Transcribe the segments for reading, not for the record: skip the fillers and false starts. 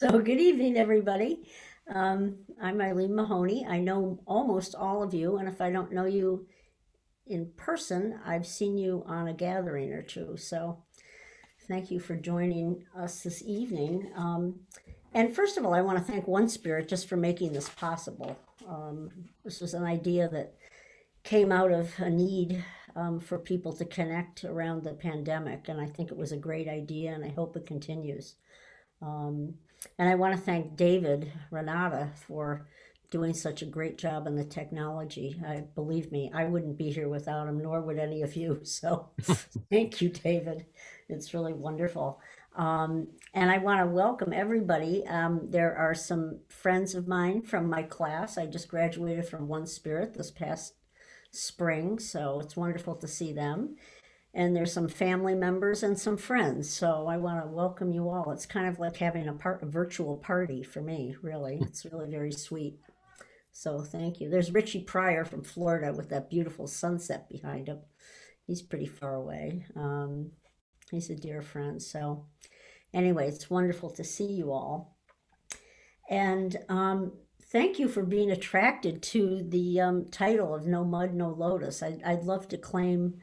So good evening, everybody. I'm Eileen Mahoney. I know almost all of you, and if I don't know you in person, I've seen you on a gathering or two. So thank you for joining us this evening. And first of all, I want to thank One Spirit just for making this possible. This was an idea that came out of a need for people to connect around the pandemic, and I think it was a great idea, and I hope it continues. And I want to thank David Renata for doing such a great job in the technology. Believe me, I wouldn't be here without him, nor would any of you. So thank you, David. It's really wonderful. And I want to welcome everybody. There are some friends of mine from my class. I just graduated from One Spirit this past spring, so it's wonderful to see them. And there's some family members and some friends. So I want to welcome you all. It's kind of like having a virtual party for me, really. It's really very sweet. So thank you. There's Richie Pryor from Florida with that beautiful sunset behind him. He's pretty far away. He's a dear friend. So anyway, it's wonderful to see you all. And thank you for being attracted to the title of No Mud, No Lotus. I'd love to claim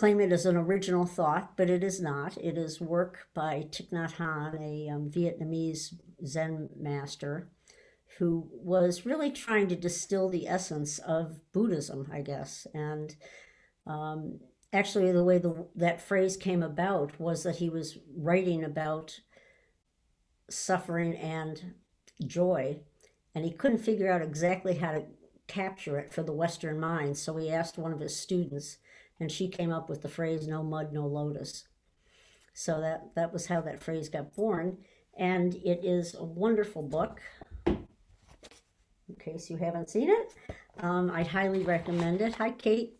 it as an original thought, but it is not. It is work by Thich Nhat Hanh, a Vietnamese Zen master who was really trying to distill the essence of Buddhism, I guess. And actually the way that phrase came about was that he was writing about suffering and joy, and he couldn't figure out exactly how to capture it for the Western mind. So he asked one of his students, and she came up with the phrase, no mud, no lotus. So that was how that phrase got born. And it is a wonderful book. In case you haven't seen it, I'd highly recommend it. Hi, Kate.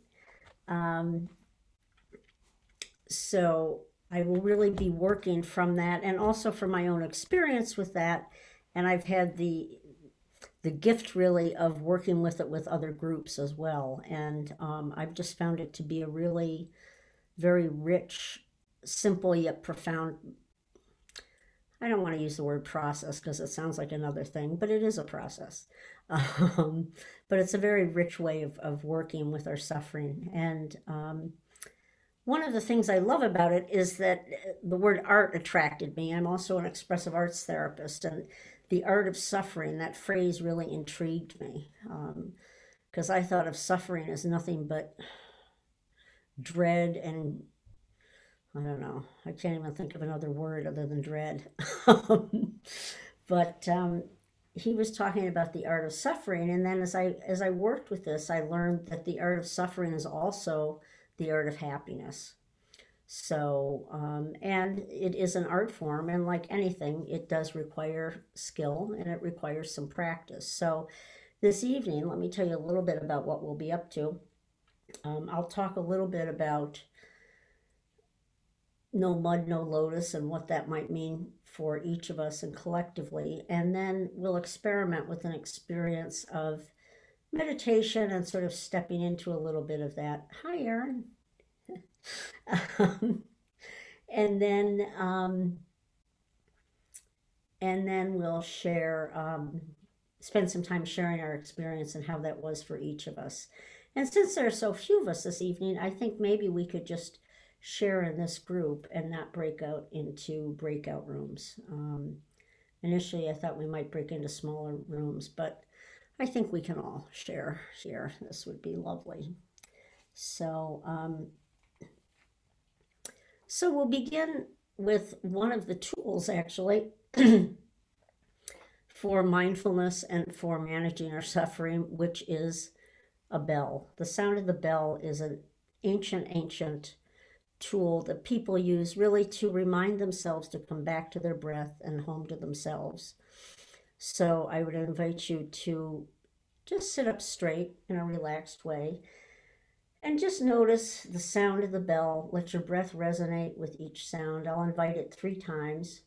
So I will really be working from that and also from my own experience with that. And I've had the gift really of working with it with other groups as well. And I've just found it to be a really very rich, simple yet profound, I don't want to use the word process because it sounds like another thing, but it is a process. But it's a very rich way of working with our suffering. And one of the things I love about it is that the word art attracted me. I'm also an expressive arts therapist, and the art of suffering, that phrase really intrigued me, because I thought of suffering as nothing but dread and, I don't know, I can't even think of another word other than dread. But he was talking about the art of suffering, and then as I worked with this, I learned that the art of suffering is also the art of happiness. So, and it is an art form, and like anything, it does require skill and it requires some practice. So this evening, let me tell you a little bit about what we'll be up to. I'll talk a little bit about No Mud, No Lotus and what that might mean for each of us and collectively. And then we'll experiment with an experience of meditation and sort of stepping into a little bit of that. Hi, Erin. And then we'll share, spend some time sharing our experience and how that was for each of us. And since there are so few of us this evening, I think maybe we could just share in this group and not break out into breakout rooms. Initially, I thought we might break into smaller rooms, but I think we can all share here. This would be lovely. So, so we'll begin with one of the tools, actually, for mindfulness and for managing our suffering, which is a bell. The sound of the bell is an ancient tool that people use really to remind themselves to come back to their breath and home to themselves. So I would invite you to just sit up straight in a relaxed way. And just notice the sound of the bell. Let your breath resonate with each sound. I'll invite it 3 times.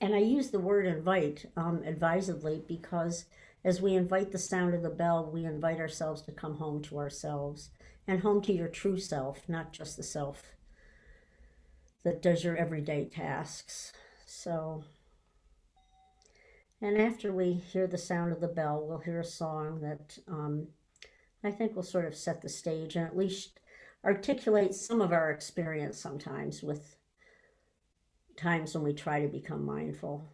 And I use the word invite advisedly, because as we invite the sound of the bell, we invite ourselves to come home to ourselves and home to your true self, not just the self that does your everyday tasks. So And after we hear the sound of the bell, we'll hear a song that I think will sort of set the stage and at least articulate some of our experience sometimes with times when we try to become mindful.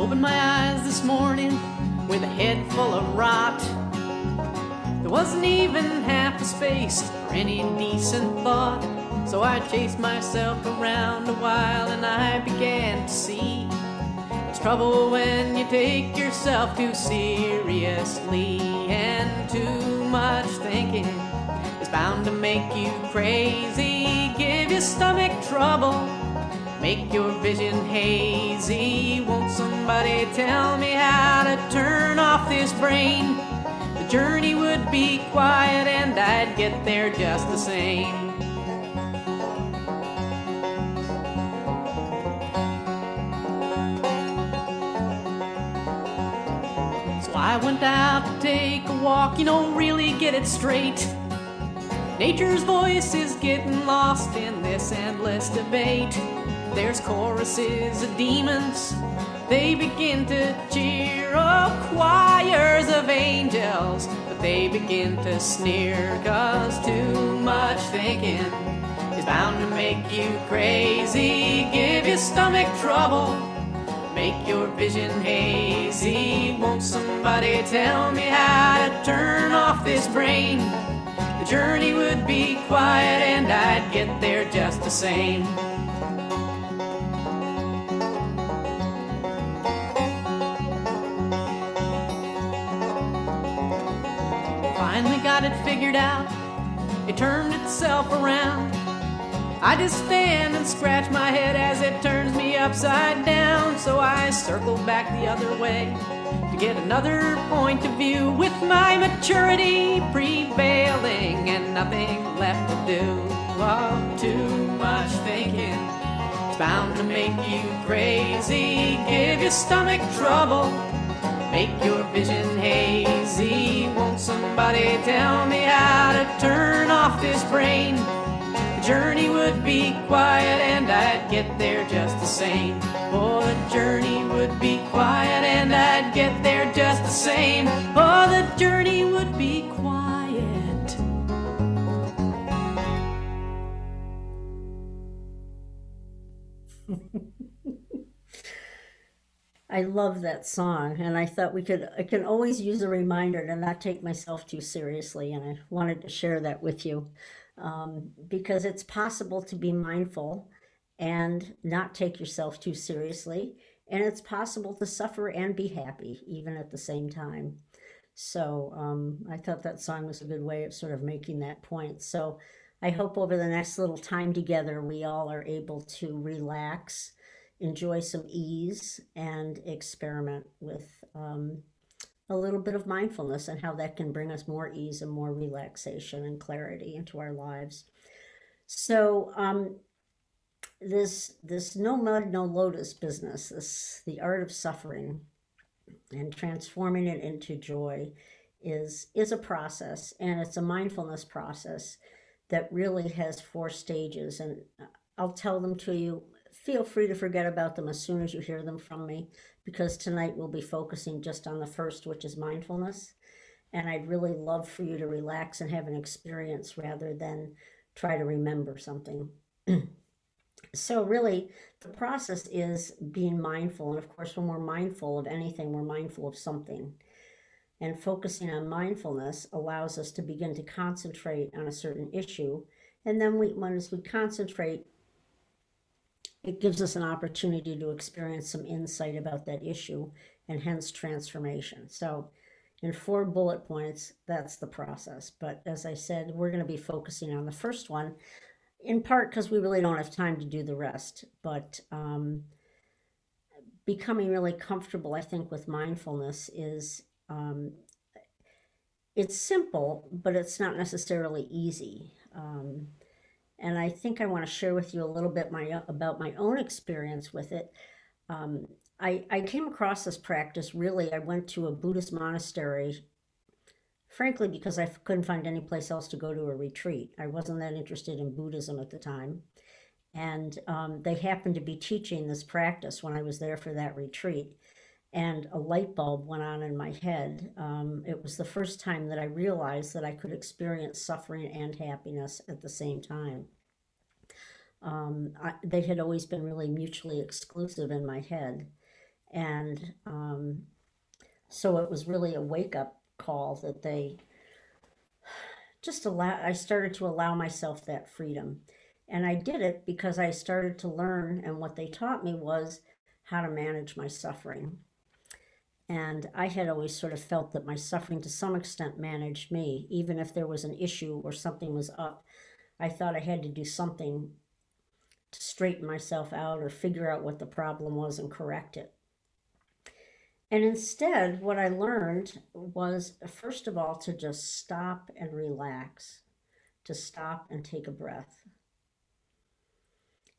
Opened my eyes this morning with a head full of rot. There wasn't even half the space for any decent thought. So I chased myself around a while and I began to see it's trouble when you take yourself too seriously, and too much thinking is bound to make you crazy, give your stomach trouble, make your vision hazy. Won't somebody tell me how to turn off this brain? The journey would be quiet and I'd get there just the same. So I went out to take a walk, you know, really get it straight. Nature's voice is getting lost in this endless debate. There's choruses of demons, they begin to cheer. Oh, choirs of angels, but they begin to sneer. 'Cause too much thinking is bound to make you crazy, give your stomach trouble, make your vision hazy. Won't somebody tell me how to turn off this brain? The journey would be quiet and I'd get there just the same. Finally got it figured out, it turned itself around. I just stand and scratch my head as it turns me upside down. So I circle back the other way to get another point of view, with my maturity prevailing and nothing left to do. Oh, too much thinking is bound to make you crazy, give your stomach trouble, make your vision hazy. Won't somebody tell me how to turn off this brain? The journey would be quiet and I'd get there just the same. Oh, the journey would be quiet and I'd get there just the same. Oh, the journey would be quiet. I love that song, and I thought I can always use a reminder to not take myself too seriously, and I wanted to share that with you because it's possible to be mindful and not take yourself too seriously, and it's possible to suffer and be happy even at the same time. So I thought that song was a good way of sort of making that point. So I hope over the next little time together we all are able to relax, enjoy some ease, and experiment with a little bit of mindfulness and how that can bring us more ease and more relaxation and clarity into our lives. So this no mud, no lotus business, the art of suffering and transforming it into joy is a process, and it's a mindfulness process that really has 4 stages, and I'll tell them to you. Feel free to forget about them as soon as you hear them from me, because tonight we'll be focusing just on the first, which is mindfulness. And I'd really love for you to relax and have an experience rather than try to remember something. So really, the process is being mindful. And of course, when we're mindful of anything, we're mindful of something. And focusing on mindfulness allows us to begin to concentrate on a certain issue. And then once we concentrate, it gives us an opportunity to experience some insight about that issue and hence transformation. So and 4 bullet points, that's the process. But as I said, we're going to be focusing on the first one, in part because we really don't have time to do the rest. But becoming really comfortable, I think, with mindfulness is, it's simple, but it's not necessarily easy. And I think I want to share with you a little bit about my own experience with it. I came across this practice, really, I went to a Buddhist monastery, frankly, because I couldn't find any place else to go to a retreat. I wasn't that interested in Buddhism at the time. And they happened to be teaching this practice when I was there for that retreat. And a light bulb went on in my head. It was the first time that I realized that I could experience suffering and happiness at the same time. They had always been really mutually exclusive in my head. And so it was really a wake-up call that they just I started to allow myself that freedom. And I did it because I started to learn, and what they taught me was how to manage my suffering. And I had always sort of felt that my suffering to some extent managed me. Even if there was an issue or something was up, I thought I had to do something to straighten myself out or figure out what the problem was and correct it. And instead, what I learned was, first of all, to just stop and relax, to stop and take a breath.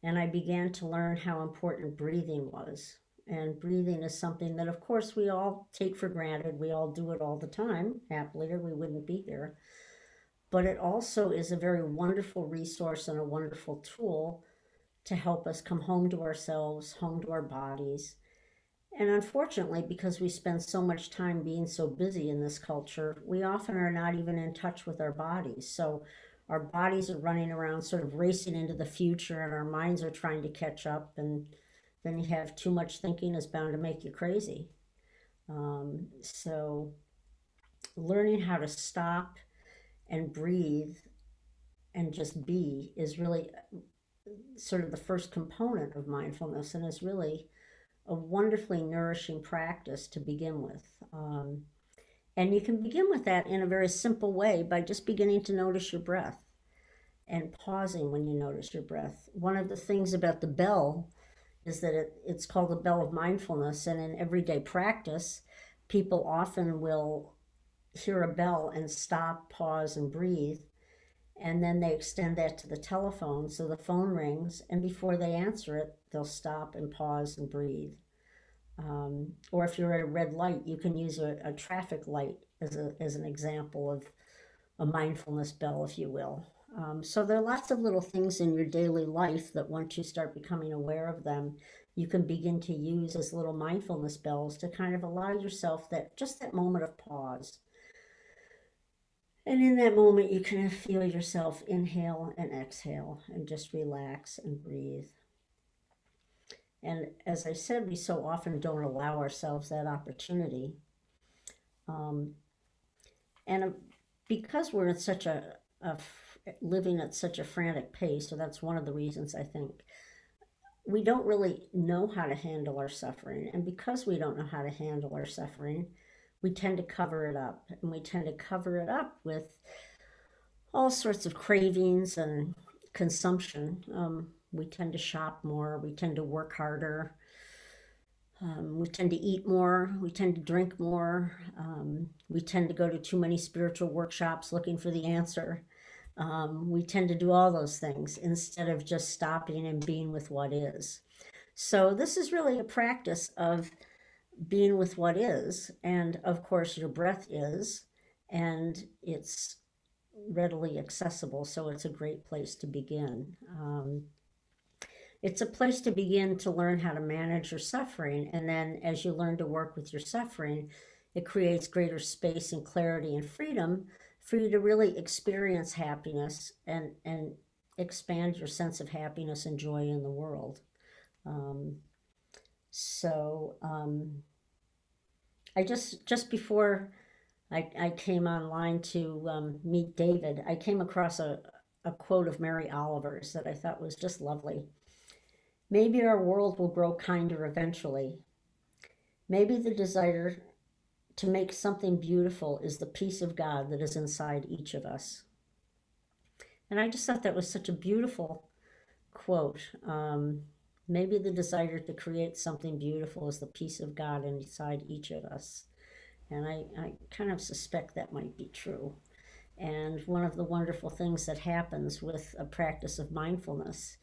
And I began to learn how important breathing was. And breathing is something that, of course, we all take for granted. We all do it all the time, happily, or we wouldn't be here. But it also is a very wonderful resource and a wonderful tool to help us come home to ourselves, home to our bodies. And unfortunately, because we spend so much time being so busy in this culture, we often are not even in touch with our bodies. So our bodies are running around sort of racing into the future, and our minds are trying to catch up, and then you have too much thinking is bound to make you crazy. So learning how to stop and breathe and just be is really sort of the first component of mindfulness, and is really a wonderfully nourishing practice to begin with. And you can begin with that in a very simple way by just beginning to notice your breath and pausing when you notice your breath. One of the things about the bell is that it's called the bell of mindfulness, and in everyday practice, people often will hear a bell and stop, pause, and breathe, and then they extend that to the telephone, so the phone rings, and before they answer it, they'll stop and pause and breathe. Or if you're at a red light, you can use a traffic light as an example of a mindfulness bell, if you will. So there are lots of little things in your daily life that once you start becoming aware of them, you can begin to use as little mindfulness bells to kind of allow yourself that moment of pause. And in that moment, you can feel yourself inhale and exhale and just relax and breathe. And as I said, we so often don't allow ourselves that opportunity. And because we're at such a living at such a frantic pace, so that's one of the reasons I think, we don't really know how to handle our suffering. And because we don't know how to handle our suffering, we tend to cover it up. And we tend to cover it up with all sorts of cravings and consumption. We tend to shop more, we tend to work harder, we tend to eat more, we tend to drink more, we tend to go to too many spiritual workshops looking for the answer. We tend to do all those things instead of just stopping and being with what is. So this is really a practice of being with what is, and of course your breath is, and it's readily accessible, so it's a great place to begin. It's a place to begin to learn how to manage your suffering. And then as you learn to work with your suffering, it creates greater space and clarity and freedom for you to really experience happiness and expand your sense of happiness and joy in the world. I just before I came online to meet David, I came across a quote of Mary Oliver's that I thought was just lovely. Maybe our world will grow kinder eventually. Maybe the desire to make something beautiful is the peace of God that is inside each of us. And I just thought that was such a beautiful quote. Maybe the desire to create something beautiful is the peace of God inside each of us. And I kind of suspect that might be true. And one of the wonderful things that happens with a practice of mindfulness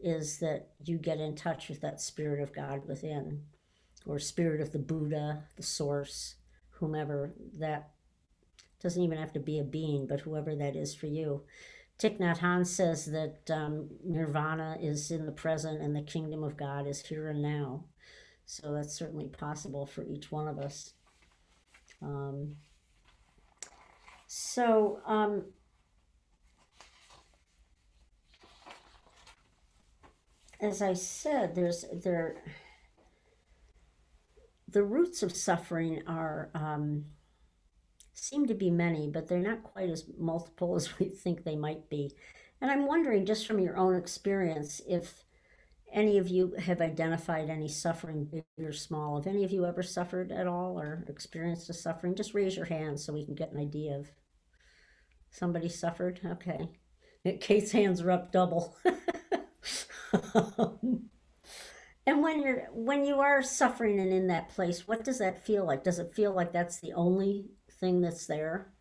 is that you get in touch with that spirit of God within, or spirit of the Buddha, the source, whomever that, doesn't even have to be a being, but whoever that is for you. Thich Nhat Hanh says that nirvana is in the present and the kingdom of God is here and now. So that's certainly possible for each one of us. As I said, the roots of suffering are, seem to be many, but they're not quite as multiple as we think they might be. And I'm wondering, just from your own experience, if any of you have identified any suffering, big or small. Have any of you ever suffered at all or experienced a suffering? Just raise your hand so we can get an idea of somebody suffered. Okay. Kate's hands are up double. And when you are suffering and in that place, what does that feel like? Does it feel like that's the only thing that's there?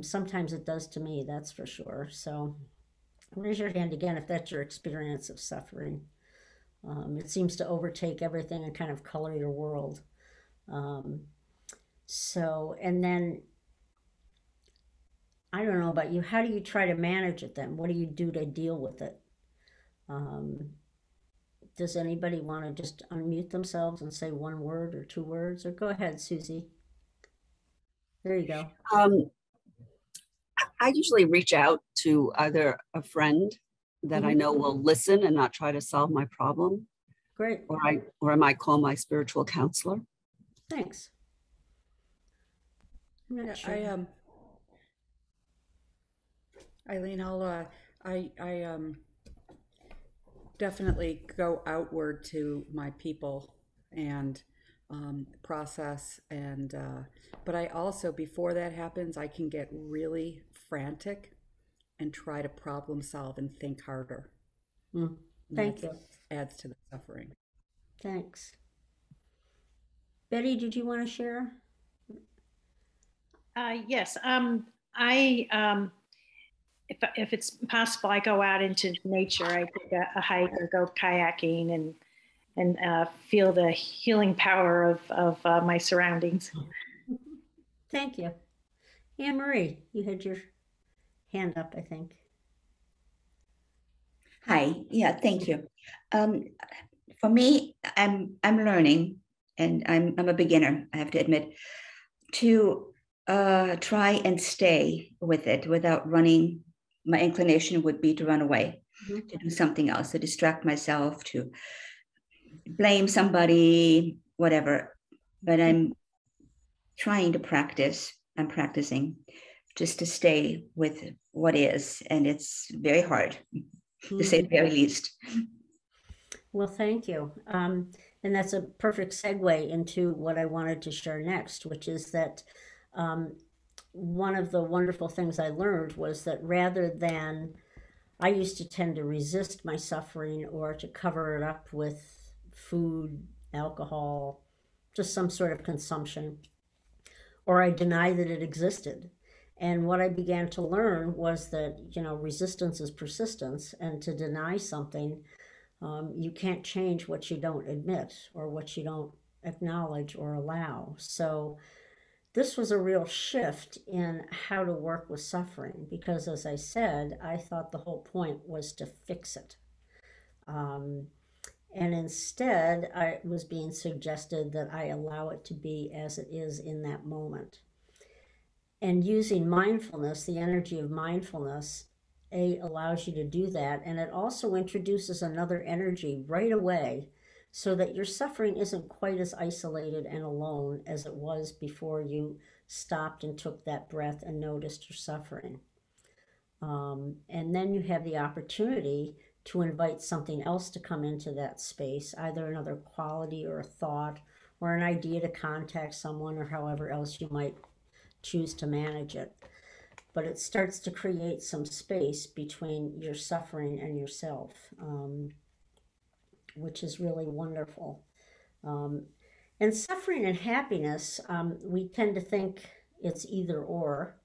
Sometimes it does to me, that's for sure. So raise your hand again if that's your experience of suffering. It seems to overtake everything and kind of color your world. And then, I don't know about you, how do you try to manage it then? What do you do to deal with it? Does anybody want to just unmute themselves and say one word or two words? Or go ahead, Susie. There you go. I usually reach out to either a friend that I know will listen and not try to solve my problem. Great. Or I might call my spiritual counselor. Thanks. I'm not sure. Eileen, I definitely go outward to my people and process, and but I also, before that happens, I can get really frantic and try to problem solve and think harder. Thank you. Adds to the suffering. Thanks. Betty, did you want to share? Yes. If it's possible, I go out into nature. I take a hike or go kayaking and feel the healing power of my surroundings. Thank you. Anne-Marie, you had your hand up, I think. Hi, yeah, thank you. For me, I'm learning, and I'm a beginner, I have to admit, to try and stay with it without running. My inclination would be to run away, to do something else, to distract myself, to blame somebody, whatever. But I'm trying to practice. I'm practicing just to stay with what is, and it's very hard, to say the very least. Well, thank you. And that's a perfect segue into what I wanted to share next, which is that one of the wonderful things I learned was that rather than, I used to tend to resist my suffering or to cover it up with food, alcohol, just some sort of consumption, or I deny that it existed. And what I began to learn was that, you know, resistance is persistence, and to deny something, you can't change what you don't admit or what you don't acknowledge or allow. So this was a real shift in how to work with suffering, because as I said, I thought the whole point was to fix it. And instead, I was being suggested that I allow it to be as it is in that moment. And using mindfulness, the energy of mindfulness, allows you to do that. And it also introduces another energy right away so that your suffering isn't quite as isolated and alone as it was before you stopped and took that breath and noticed your suffering. And then you have the opportunity to invite something else to come into that space, either another quality or a thought or an idea to contact someone, or however else you might choose to manage it. But it starts to create some space between your suffering and yourself, which is really wonderful. And suffering and happiness, we tend to think it's either or,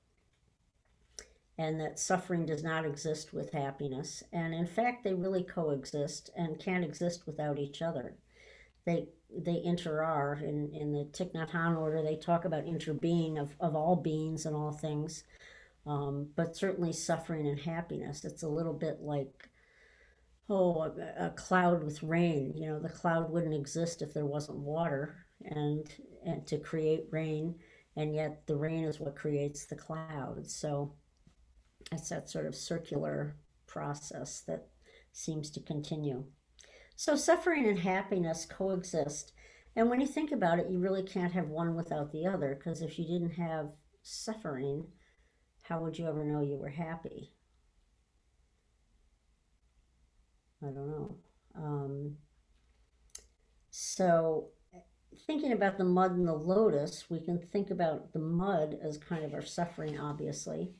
and that suffering does not exist with happiness. And in fact, they really coexist and can't exist without each other. They inter-are. In the Thich Nhat Hanh order, they talk about interbeing of all beings and all things, but certainly suffering and happiness. It's a little bit like, oh, a cloud with rain. You know, the cloud wouldn't exist if there wasn't water and to create rain, and yet the rain is what creates the cloud. So it's that sort of circular process that seems to continue. So suffering and happiness coexist. And when you think about it, you really can't have one without the other, because if you didn't have suffering, how would you ever know you were happy? I don't know. So thinking about the mud and the lotus, we can think about the mud as kind of our suffering, obviously,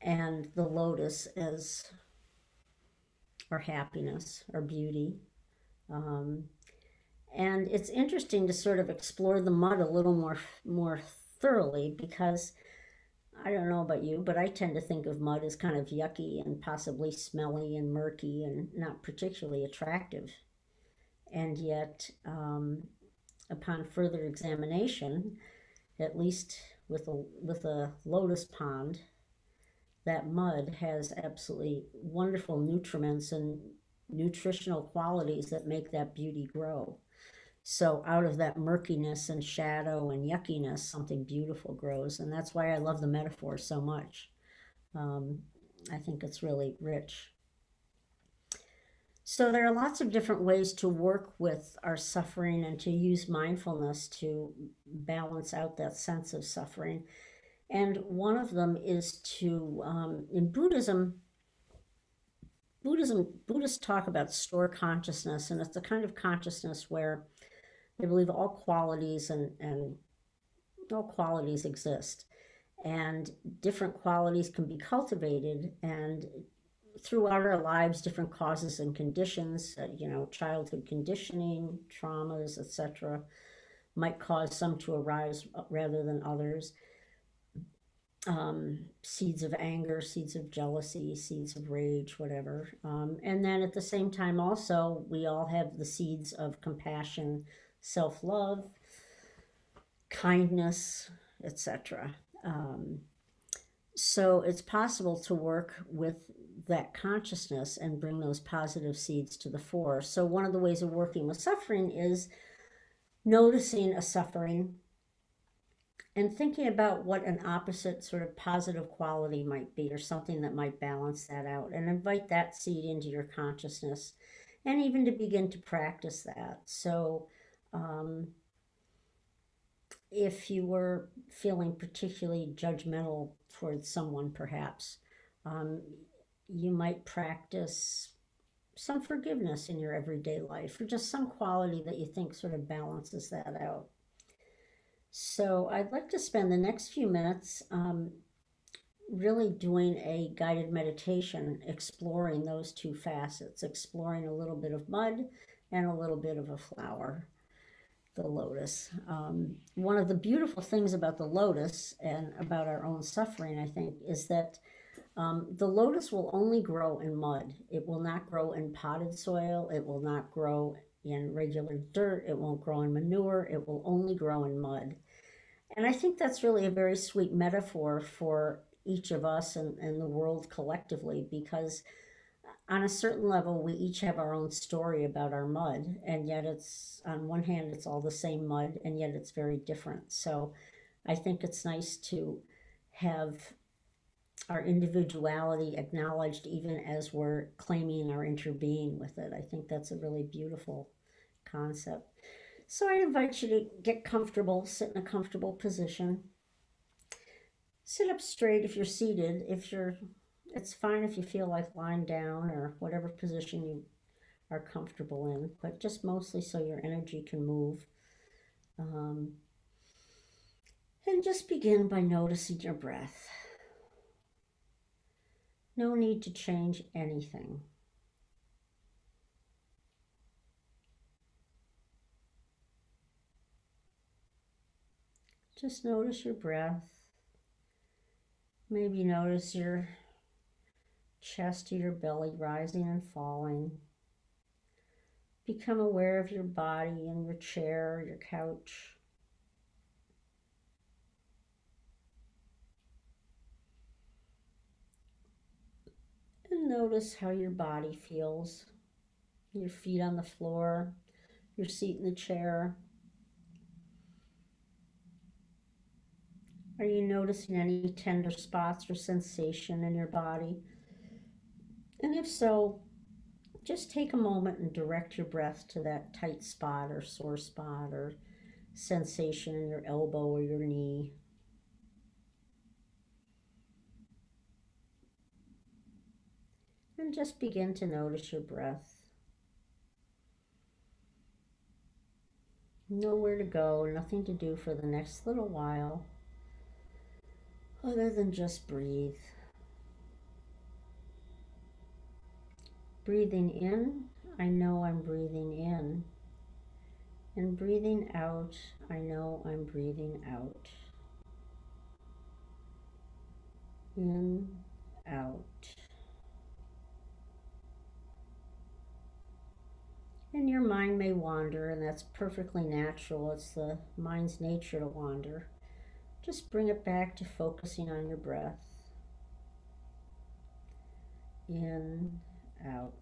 and the lotus as our happiness, our beauty. And it's interesting to sort of explore the mud a little more thoroughly, because I don't know about you, but I tend to think of mud as kind of yucky and possibly smelly and murky and not particularly attractive. And yet, upon further examination, at least with a lotus pond, that mud has absolutely wonderful nutriments and nutritional qualities that make that beauty grow. So out of that murkiness and shadow and yuckiness, something beautiful grows. And that's why I love the metaphor so much. I think it's really rich. So there are lots of different ways to work with our suffering and to use mindfulness to balance out that sense of suffering. And one of them is to, in Buddhists talk about store consciousness, and it's a kind of consciousness where they believe all qualities and all qualities exist, and different qualities can be cultivated, and throughout our lives, different causes and conditions, you know, childhood conditioning, traumas, etc., might cause some to arise rather than others. Seeds of anger, seeds of jealousy, seeds of rage, whatever. And then at the same time also, we all have the seeds of compassion, self-love, kindness, etc. So it's possible to work with that consciousness and bring those positive seeds to the fore. So one of the ways of working with suffering is noticing a suffering and thinking about what an opposite sort of positive quality might be, or something that might balance that out, and invite that seed into your consciousness, and even to begin to practice that. So if you were feeling particularly judgmental towards someone, perhaps, you might practice some forgiveness in your everyday life, or just some quality that you think sort of balances that out. So I'd like to spend the next few minutes really doing a guided meditation, exploring those two facets, exploring a little bit of mud and a little bit of a flower, the lotus. One of the beautiful things about the lotus and about our own suffering, I think, is that the lotus will only grow in mud. It will not grow in potted soil. It will not grow in regular dirt. It won't grow in manure. It will only grow in mud. And I think that's really a very sweet metaphor for each of us and the world collectively, because on a certain level, we each have our own story about our mud, and yet it's, on one hand, it's all the same mud, and yet it's very different. So I think it's nice to have our individuality acknowledged even as we're claiming our interbeing with it. I think that's a really beautiful concept. So I invite you to get comfortable, sit in a comfortable position. Sit up straight if you're seated. It's fine if you feel like lying down or whatever position you are comfortable in, but just mostly so your energy can move. And just begin by noticing your breath. No need to change anything. Just notice your breath. Maybe notice your chest or your belly rising and falling. Become aware of your body in your chair, your couch. And notice how your body feels. Your feet on the floor, your seat in the chair. Are you noticing any tender spots or sensation in your body? And if so, just take a moment and direct your breath to that tight spot or sore spot or sensation in your elbow or your knee. And just begin to notice your breath. Nowhere to go, nothing to do for the next little while, other than just breathe. Breathing in, I know I'm breathing in. And breathing out, I know I'm breathing out. In, out. And your mind may wander, and that's perfectly natural. It's the mind's nature to wander. Just bring it back to focusing on your breath. In, out.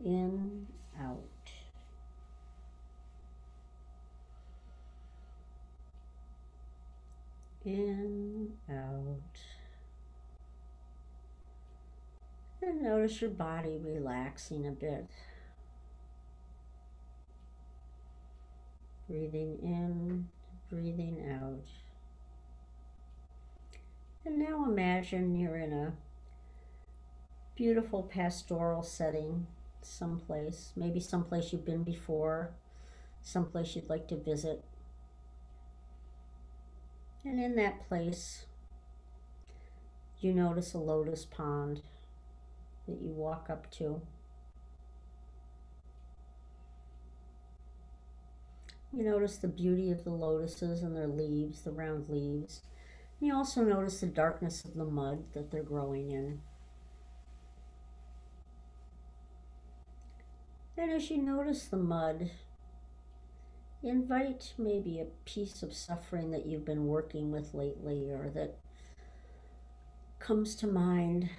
In, out. In, out. And notice your body relaxing a bit. Breathing in, breathing out. And now imagine you're in a beautiful pastoral setting. Someplace, maybe someplace you've been before, someplace you'd like to visit. And in that place, you notice a lotus pond that you walk up to. You notice the beauty of the lotuses and their leaves, the round leaves. You also notice the darkness of the mud that they're growing in. And as you notice the mud, invite maybe a piece of suffering that you've been working with lately or that comes to mind.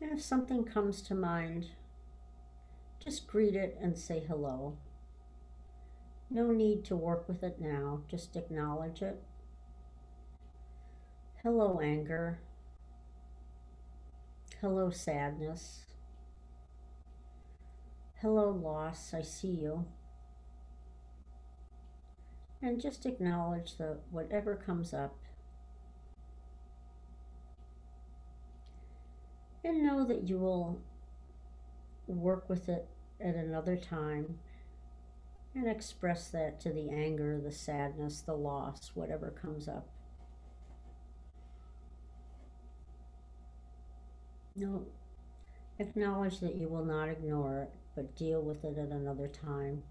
And if something comes to mind, just greet it and say hello. No need to work with it now, just acknowledge it. Hello, anger. Hello, sadness. Hello, loss, I see you. And just acknowledge that whatever comes up. And know that you will work with it at another time and express that to the anger, the sadness, the loss, whatever comes up. No, acknowledge that you will not ignore it, but deal with it at another time.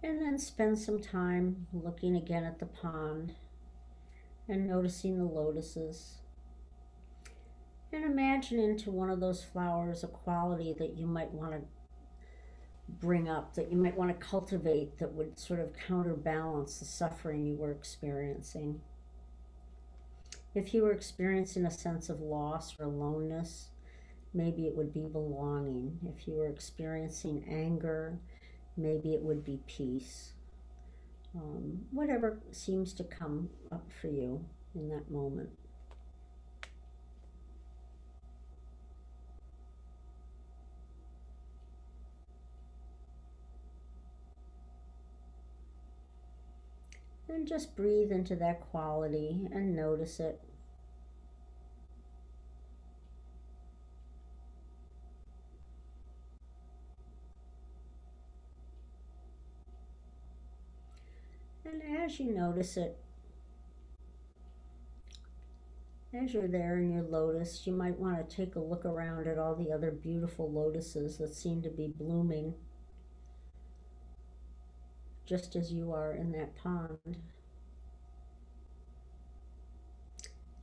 And then spend some time looking again at the pond and noticing the lotuses. And imagine into one of those flowers a quality that you might want to bring up, that you might want to cultivate, that would sort of counterbalance the suffering you were experiencing. If you were experiencing a sense of loss or aloneness, maybe it would be belonging. If you were experiencing anger, maybe it would be peace. Whatever seems to come up for you in that moment. And just breathe into that quality and notice it. And as you notice it, as you're there in your lotus, you might want to take a look around at all the other beautiful lotuses that seem to be blooming just as you are in that pond.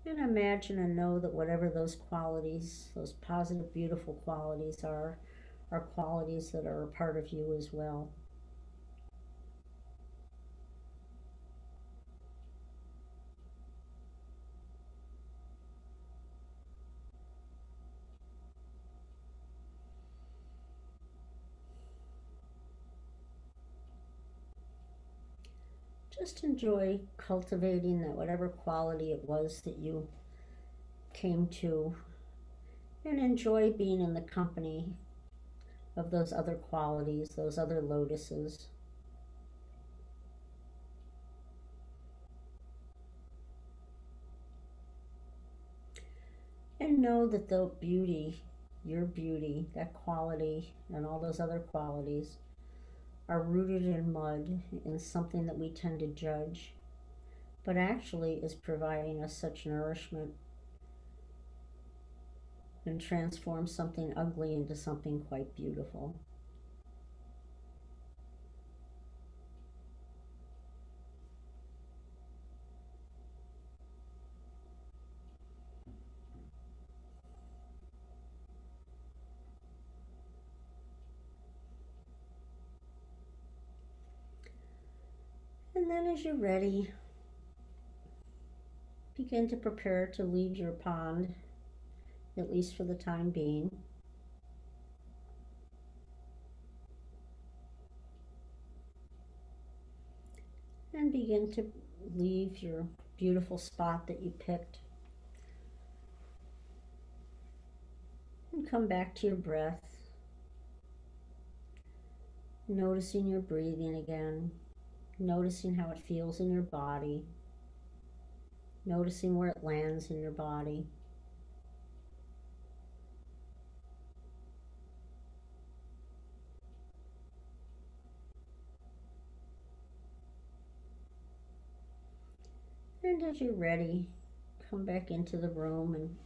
And imagine and know that whatever those qualities, those positive, beautiful qualities are qualities that are a part of you as well. Just enjoy cultivating that whatever quality it was that you came to, and enjoy being in the company of those other qualities, those other lotuses. And know that the beauty, your beauty, that quality, and all those other qualities are rooted in mud, in something that we tend to judge, but actually is providing us such nourishment and transforms something ugly into something quite beautiful. And then as you're ready, begin to prepare to leave your pond, at least for the time being. And begin to leave your beautiful spot that you picked. And come back to your breath, noticing your breathing again. Noticing how it feels in your body, noticing where it lands in your body. And as you're ready, come back into the room and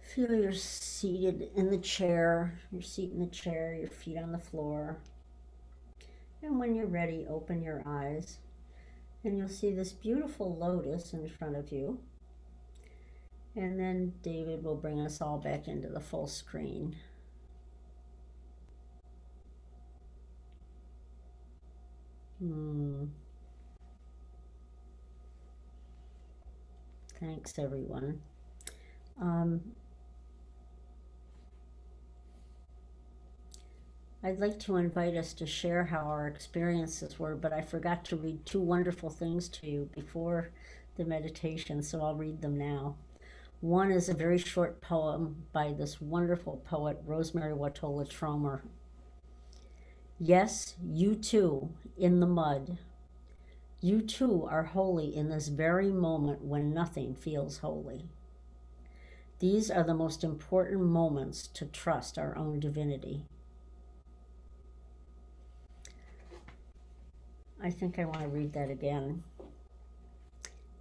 feel you're seated in the chair, your seat in the chair, your feet on the floor. And when you're ready, open your eyes and you'll see this beautiful lotus in front of you. And then David will bring us all back into the full screen. Thanks, everyone. I'd like to invite us to share how our experiences were, but I forgot to read two wonderful things to you before the meditation, so I'll read them now. One is a very short poem by this wonderful poet, Rosemary Watola Tromer. Yes, you too, in the mud. You too are holy in this very moment when nothing feels holy. These are the most important moments to trust our own divinity. I think I want to read that again.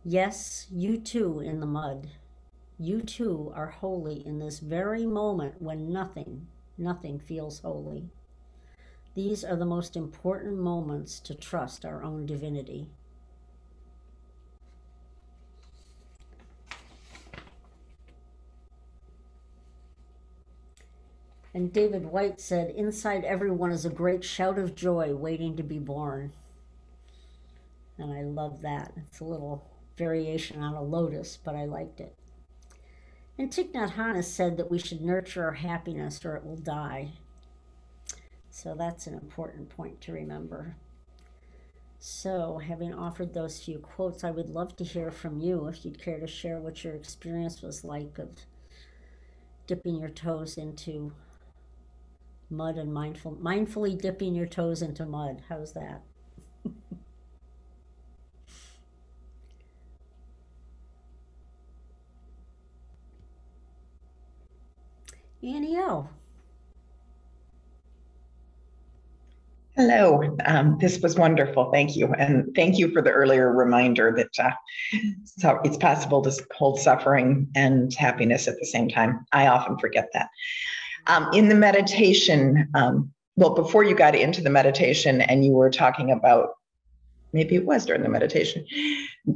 Yes, you too in the mud. You too are holy in this very moment when nothing feels holy. These are the most important moments to trust our own divinity. And David Whyte said, inside everyone is a great shout of joy waiting to be born. And I love that. It's a little variation on a lotus, but I liked it. And Thich Nhat Hanh said that we should nurture our happiness or it will die. So that's an important point to remember. So having offered those few quotes, I would love to hear from you if you'd care to share what your experience was like of dipping your toes into mud and mindfully dipping your toes into mud. How's that? Annie O. Hello. This was wonderful. Thank you. And thank you for the earlier reminder that so it's possible to hold suffering and happiness at the same time. I often forget that. In the meditation, well, before you got into the meditation and you were talking about, maybe it was during the meditation,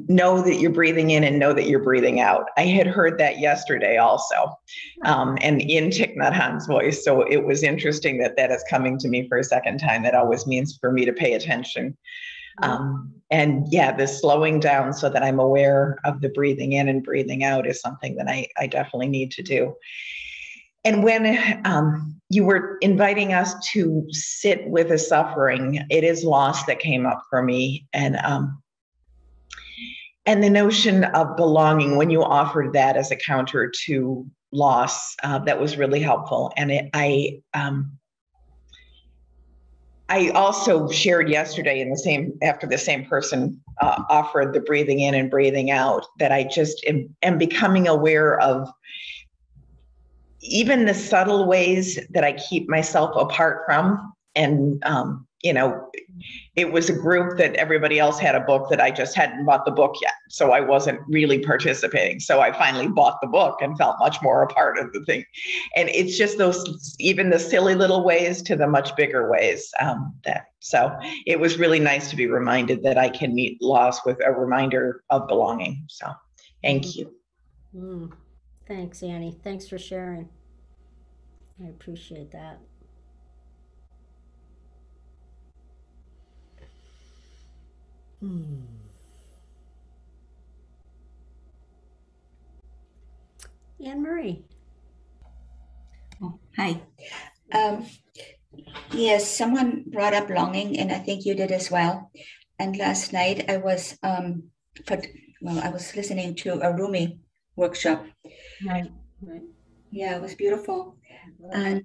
know that you're breathing in and know that you're breathing out. I had heard that yesterday also, and in Thich Nhat Hanh's voice. So it was interesting that that is coming to me for a second time. That always means for me to pay attention. And yeah, this slowing down so that I'm aware of the breathing in and breathing out is something that I definitely need to do. And when you were inviting us to sit with a suffering, it is loss that came up for me. And the notion of belonging, when you offered that as a counter to loss, that was really helpful. And I also shared yesterday in the same, after the same person offered the breathing in and breathing out, that I just am becoming aware of even the subtle ways that I keep myself apart from. And, you know, it was a group that everybody else had a book that I just hadn't bought the book yet. So I wasn't really participating. So I finally bought the book and felt much more a part of the thing. And it's just those, even the silly little ways to the much bigger ways. So it was really nice to be reminded that I can meet loss with a reminder of belonging. So thank you. Mm. Thanks, Annie. Thanks for sharing. I appreciate that. Anne-Marie. Oh, hi. Yes, someone brought up longing, and I think you did as well. And last night I was, I was listening to a Rumi workshop. Right. Yeah, it was beautiful. And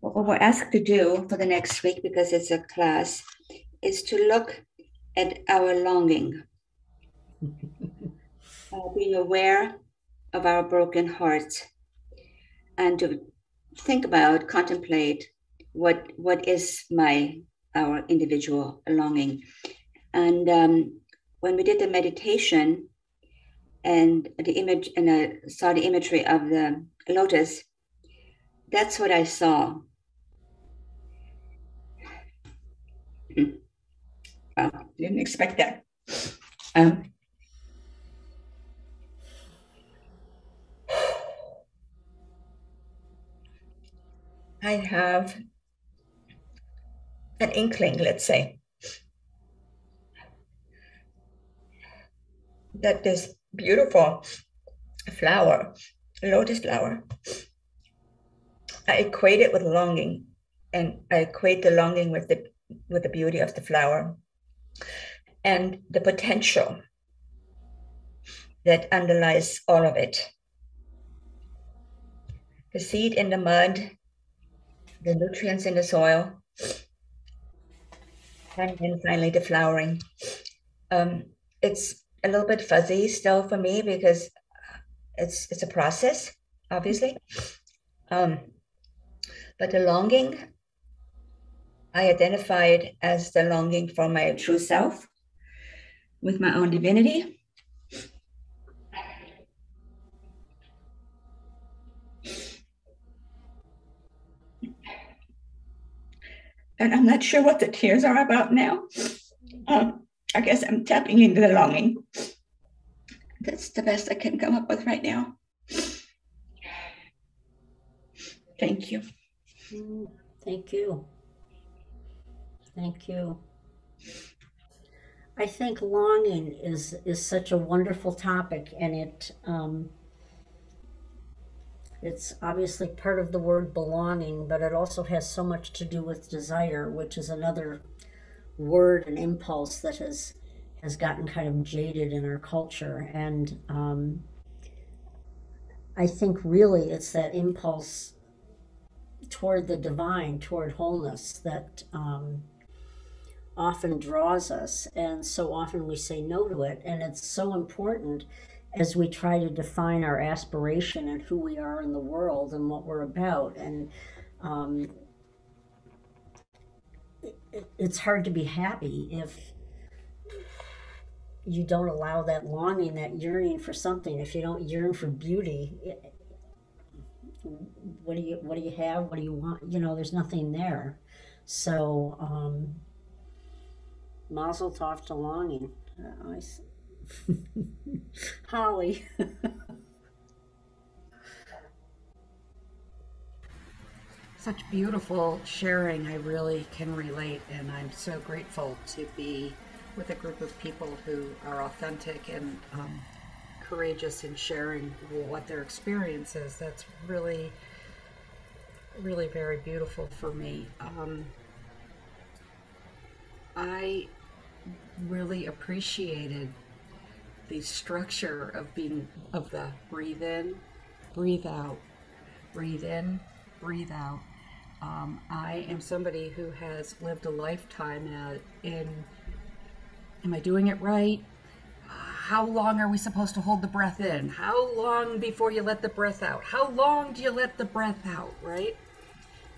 what we're asked to do for the next week, because it's a class, is to look at our longing, being aware of our broken hearts, and to think about, contemplate what is our individual longing. And when we did the meditation, and the image, and I saw the imagery of the lotus, that's what I saw. Well, didn't expect that. I have an inkling, let's say, that this beautiful flower, lotus flower, I equate it with longing, and I equate the longing with the beauty of the flower and the potential that underlies all of it. The seed in the mud, the nutrients in the soil, and then finally the flowering. It's a little bit fuzzy still for me because it's a process, obviously. But the longing, I identified as the longing for my true self, with my own divinity. And I'm not sure what the tears are about now. I guess I'm tapping into the longing. That's the best I can come up with right now. Thank you. Thank you. Thank you. I think longing is such a wonderful topic, and it's obviously part of the word belonging, but it also has so much to do with desire, which is another word and impulse that has gotten kind of jaded in our culture. And I think really it's that impulse toward the divine, toward wholeness, that often draws us, and so often we say no to it. And it's so important as we try to define our aspiration and who we are in the world and what we're about. And it's hard to be happy if you don't allow that longing, that yearning for something. If you don't yearn for beauty, what do you have? What do you want? You know, there's nothing there. So Mazel Tov to longing. Holly. Such beautiful sharing. I really can relate, and I'm so grateful to be with a group of people who are authentic and courageous in sharing what their experience is. That's really, really very beautiful for me. I really appreciated the structure of being of the breathe in, breathe out, breathe in, breathe out. I am somebody who has lived a lifetime in, am I doing it right? How long are we supposed to hold the breath in? How long before you let the breath out? How long do you let the breath out, right?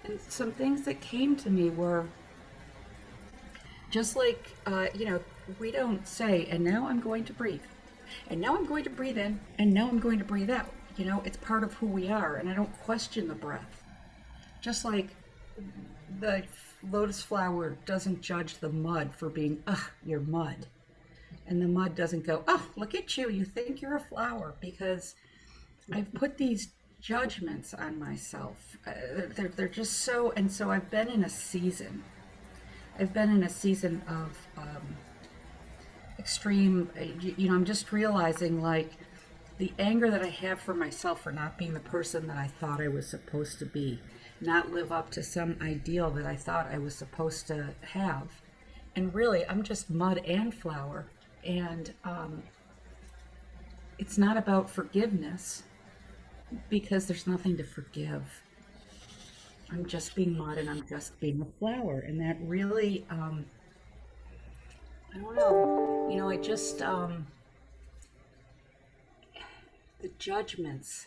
And some things that came to me were just like, you know, we don't say, and now I'm going to breathe. And now I'm going to breathe in, and now I'm going to breathe out. You know, it's part of who we are, and I don't question the breath. Just like the lotus flower doesn't judge the mud for being, ugh, you're mud. And the mud doesn't go, oh, look at you, you think you're a flower, because I've put these judgments on myself. They're just so, and so I've been in a season. I've been in a season of extreme, you know, I'm just realizing like the anger that I have for myself for not being the person that I thought I was supposed to be, not live up to some ideal that I thought I was supposed to have. And really, I'm just mud and flour. And it's not about forgiveness, because there's nothing to forgive. I'm just being mud and I'm just being a flower. And that really, I don't know, you know, I just, the judgments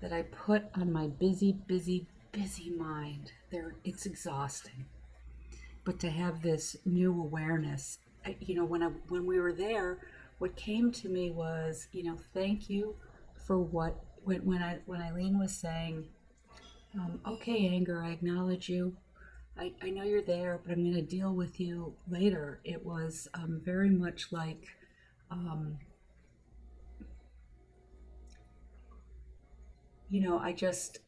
that I put on my busy, busy, busy mind, it's exhausting. But to have this new awareness, you know, when we were there, what came to me was, you know, thank you for what, when Eileen was saying, okay, anger, I acknowledge you. I know you're there, but I'm going to deal with you later. It was very much like you know, I just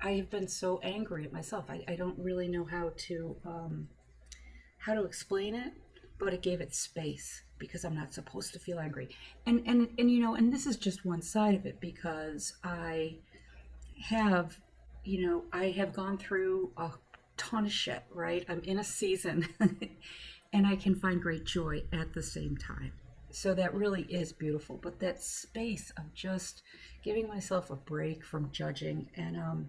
I've been so angry at myself. I don't really know how to explain it, but it gave it space, because I'm not supposed to feel angry. And you know, and this is just one side of it, because I have, you know, I have gone through a ton of shit, right? I'm in a season and I can find great joy at the same time. So that really is beautiful. But that space of just giving myself a break from judging. And,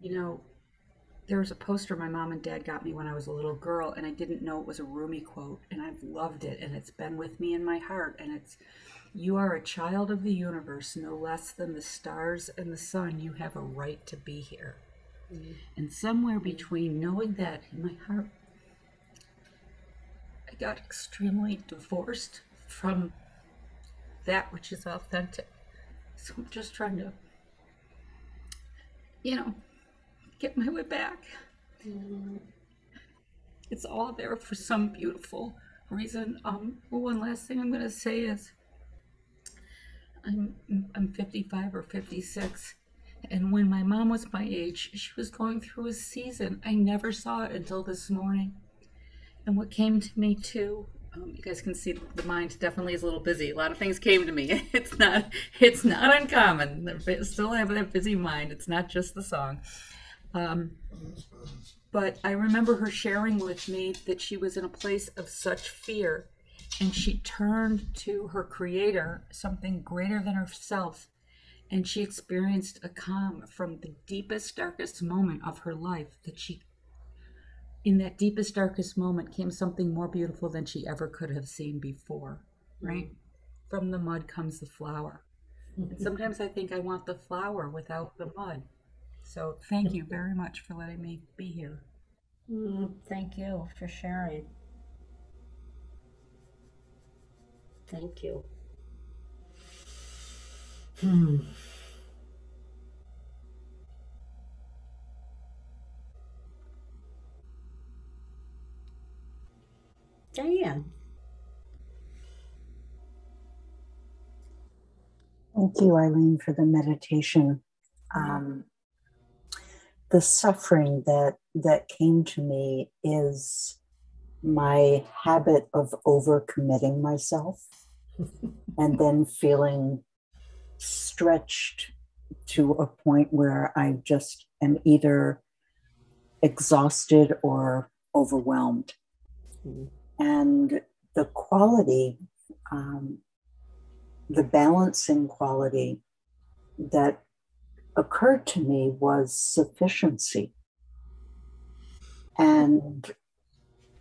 you know, there was a poster my mom and dad got me when I was a little girl, and I didn't know it was a Rumi quote, and I've loved it, and it's been with me in my heart. And it's, you are a child of the universe, no less than the stars and the sun. You have a right to be here. Mm-hmm. And somewhere between knowing that in my heart, I got extremely divorced from that which is authentic. So I'm just trying to, you know, get my way back. Mm-hmm. It's all there for some beautiful reason. One last thing I'm going to say is, I'm 55 or 56, and when my mom was my age, she was going through a season. I never saw it until this morning. And what came to me too, you guys can see the mind definitely is a little busy. A lot of things came to me. It's not uncommon. Still have that busy mind. It's not just the song. But I remember her sharing with me that she was in a place of such fear, and she turned to her creator, something greater than herself, and she experienced a calm from the deepest, darkest moment of her life, that she, in that deepest, darkest moment, came something more beautiful than she ever could have seen before, right? Mm-hmm. From the mud comes the flower. Mm-hmm. And sometimes I think I want the flower without the mud. So thank you very much for letting me be here. Thank you for sharing. Thank you. Diane. Thank you, Eileen, for the meditation. The suffering that came to me is my habit of overcommitting myself and then feeling stretched to a point where I just am either exhausted or overwhelmed. Mm-hmm. And the quality, the balancing quality that occurred to me was sufficiency. And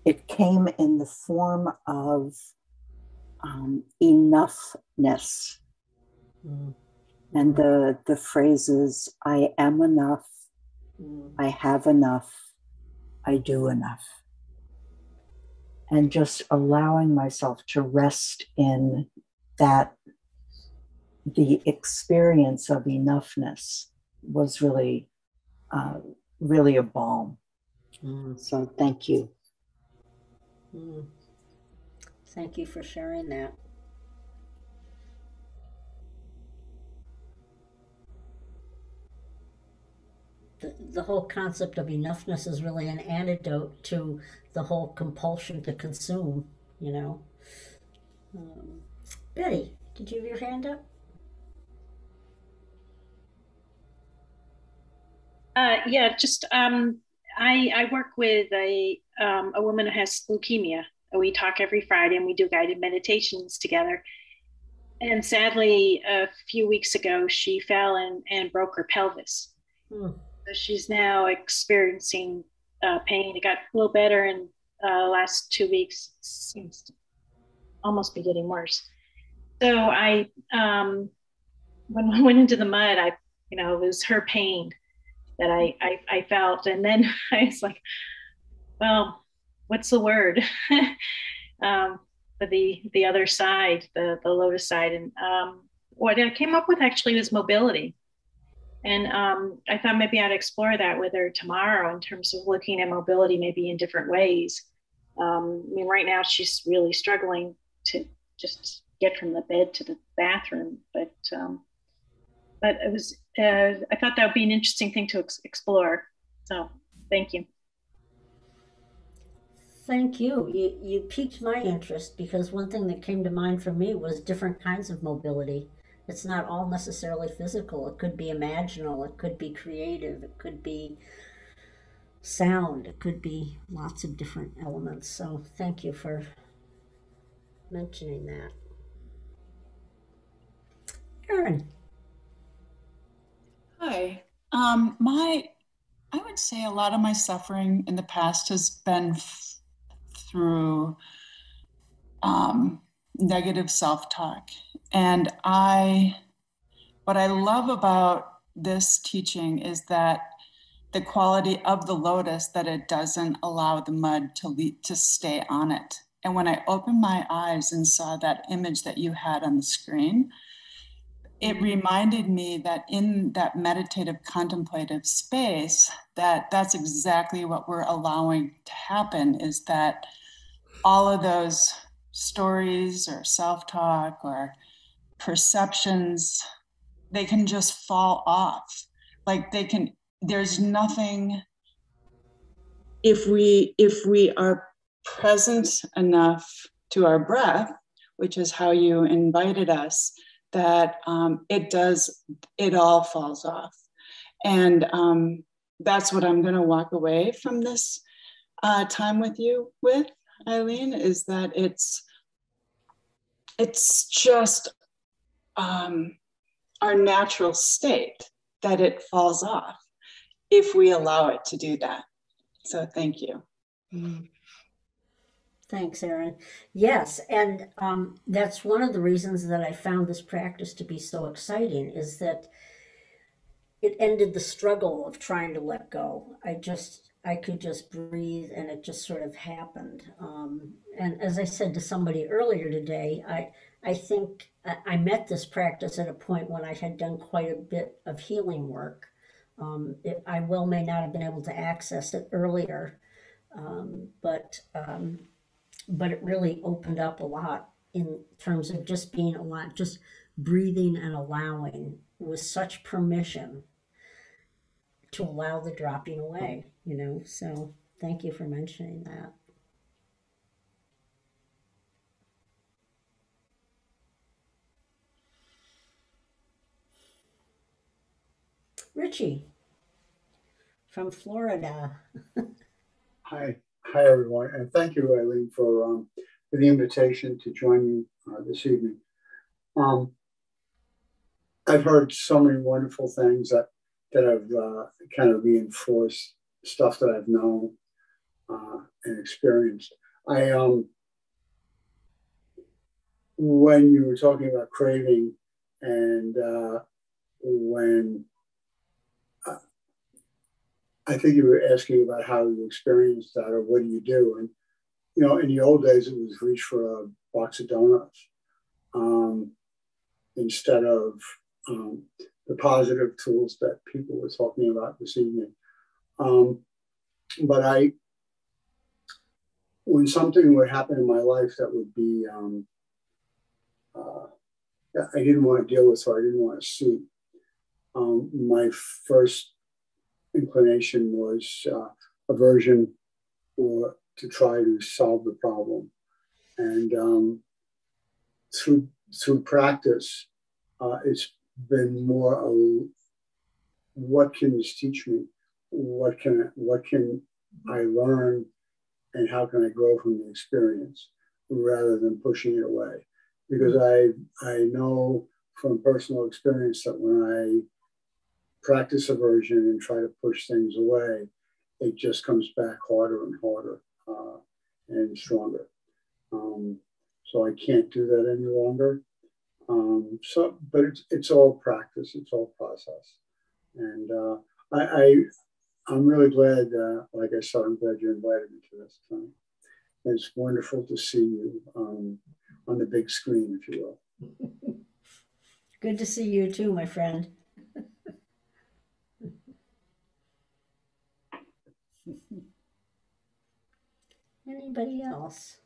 it came in the form of enoughness. Mm. And the phrases, I am enough, I have enough, I do enough. And just allowing myself to rest in that. The experience of enoughness was really, really a balm. So thank you. Thank you for sharing that. The whole concept of enoughness is really an antidote to the whole compulsion to consume, you know. Betty, did you have your hand up? Yeah, just I work with a woman who has leukemia, and we talk every Friday, and we do guided meditations together. And sadly, a few weeks ago, she fell and broke her pelvis. So she's now experiencing pain. It got a little better in the last 2 weeks. It seems to almost be getting worse. So I, when we went into the mud, I, you know, it was her pain that I felt. And then I was like, well, what's the word for the other side, the lotus side. And what I came up with actually was mobility. And I thought maybe I'd explore that with her tomorrow in terms of looking at mobility, maybe in different ways. I mean, right now she's really struggling to just get from the bed to the bathroom, but it was, I thought that would be an interesting thing to explore. So thank you. Thank you. You piqued my interest, because one thing that came to mind for me was different kinds of mobility. It's not all necessarily physical. It could be imaginal. It could be creative. It could be sound. It could be lots of different elements. So thank you for mentioning that. Erin. Hi. I would say a lot of my suffering in the past has been through negative self-talk. And what I love about this teaching is that the quality of the lotus, that it doesn't allow the mud to stay on it. And when I opened my eyes and saw that image that you had on the screen, it reminded me that in that meditative contemplative space, that's exactly what we're allowing to happen, is that all of those stories or self-talk or perceptions, they can just fall off. Like there's nothing. If we are present enough to our breath, which is how you invited us, that it all falls off. And that's what I'm going to walk away from this time with you with, Eileen, is that it's just our natural state that it falls off if we allow it to do that. So thank you. Mm-hmm. Thanks, Erin. Yes, and that's one of the reasons that I found this practice to be so exciting, is that it ended the struggle of trying to let go. I could just breathe, and it just sort of happened. And as I said to somebody earlier today, I think I met this practice at a point when I had done quite a bit of healing work. I may not have been able to access it earlier, but it really opened up a lot in terms of just being a lot, just breathing and allowing with such permission to allow the dropping away, you know? So thank you for mentioning that. Richie from Florida. Hi, everyone, and thank you, Eileen, for the invitation to join you this evening. I've heard so many wonderful things that have kind of reinforced stuff that I've known and experienced. When you were talking about craving, and when I think you were asking about how you experienced that, or what do you do? And, you know, in the old days, it was reach for a box of donuts instead of the positive tools that people were talking about this evening. But when something would happen in my life that would be, I didn't want to deal with, so I didn't want to see. My first inclination was aversion, or to try to solve the problem. And through practice, it's been more of, what can this teach me? What can I learn, and how can I grow from the experience, rather than pushing it away? Because I know from personal experience that when I practice aversion and try to push things away, it just comes back harder and harder and stronger. So I can't do that any longer. But it's all practice, it's all process. And I'm really glad, like I said, I'm glad you invited me to this tonight. And it's wonderful to see you on the big screen, if you will. Good to see you too, my friend. Anybody else?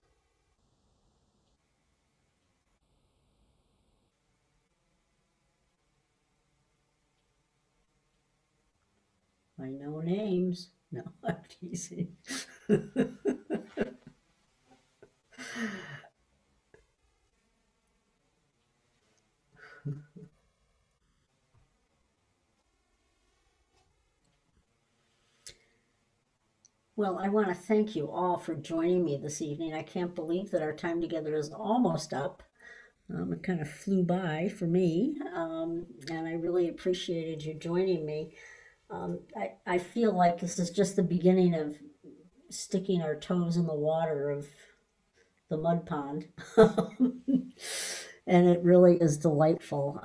I know names. No, I'm teasing. Well, I want to thank you all for joining me this evening. I can't believe that our time together is almost up. It kind of flew by for me, and I really appreciated you joining me. I feel like this is just the beginning of sticking our toes in the water of the mud pond, and it really is delightful.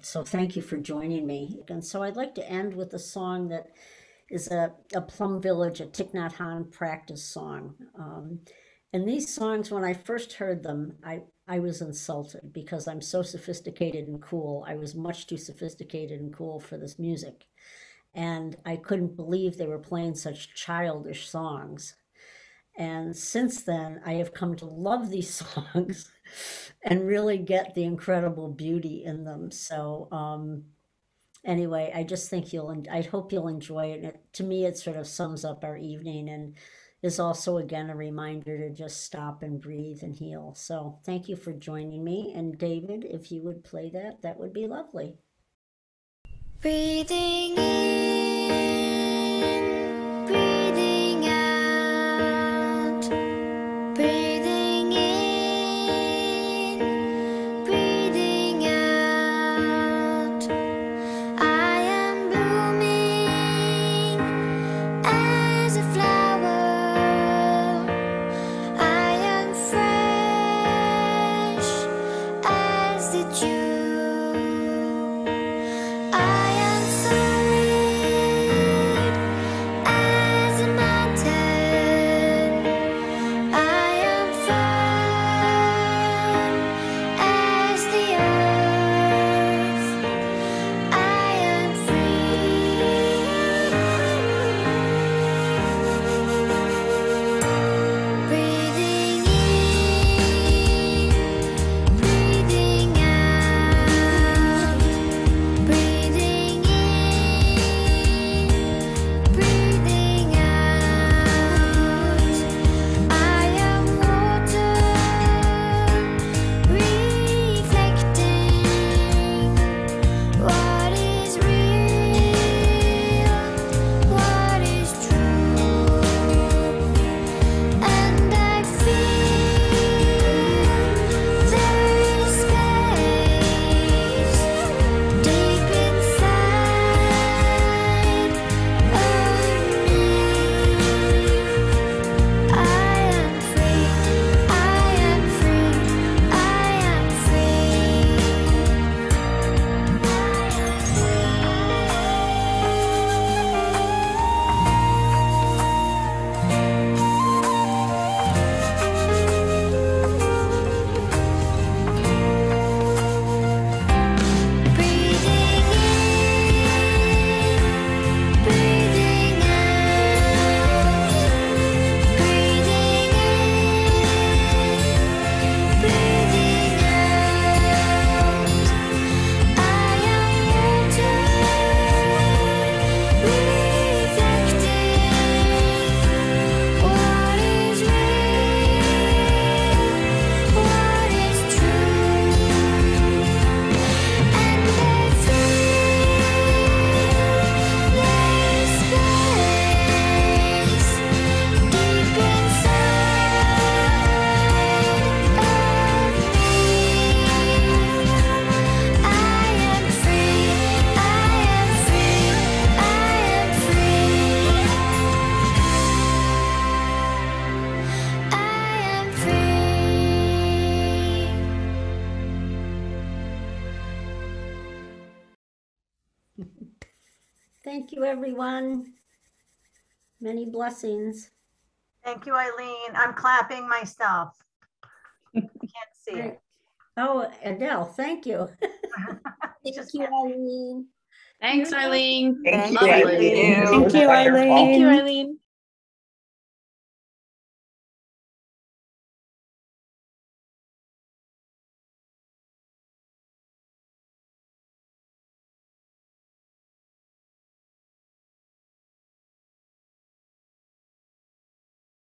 So thank you for joining me. And so I'd like to end with a song that is a Plum Village, a Thich Nhat Hanh practice song. And these songs, when I first heard them, I was insulted because I'm so sophisticated and cool. I was much too sophisticated and cool for this music. And I couldn't believe they were playing such childish songs. And since then, I have come to love these songs and really get the incredible beauty in them. So, anyway, I just think I hope you'll enjoy it. To me, it sort of sums up our evening, and is also, again, a reminder to just stop and breathe and heal. So thank you for joining me. And David, if you would play that, that would be lovely. Breathing in, breathing out, breathing in, breathing out. I am blooming as a flower. I am fresh as the dew. Thank you, everyone. Many blessings. Thank you, Eileen. I'm clapping myself. I can't see it. Oh, Adele, thank you. Thank you, Eileen. Thanks, Eileen. Thank you, Eileen. Thank you, Eileen.